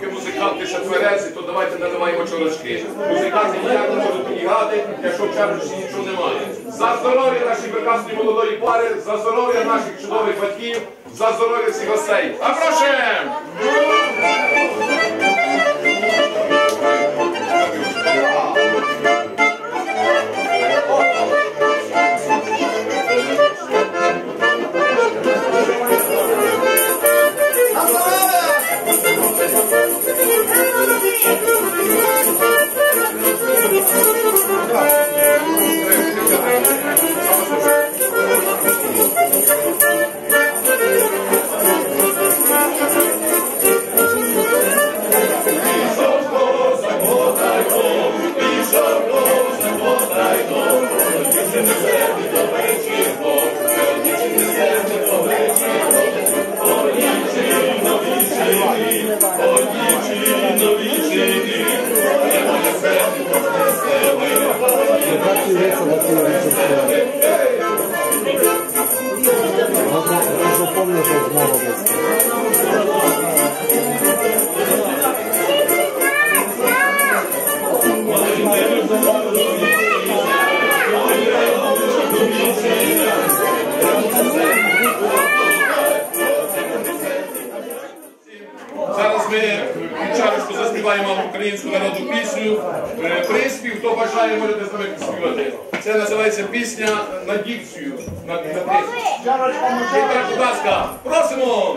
поки музиканти ще тверезі, то давайте наливаємо чарочки. Музиканти ніяк не можуть підігати, якщо в чарочці нічого немає. За здоров'я нашої прекрасної молодої пари, за здоров'я наших чудових батьків, за здоров'я всіх гостей. А українську народну пісню, приспів, хто бажає, можете з нами співати. Це називається пісня на дикцію. Віктор, будь ласка, просимо!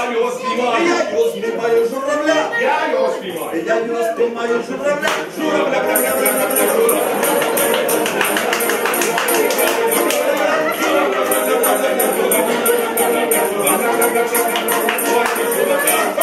його спіймаю, журавля, журавля. We'll be right back.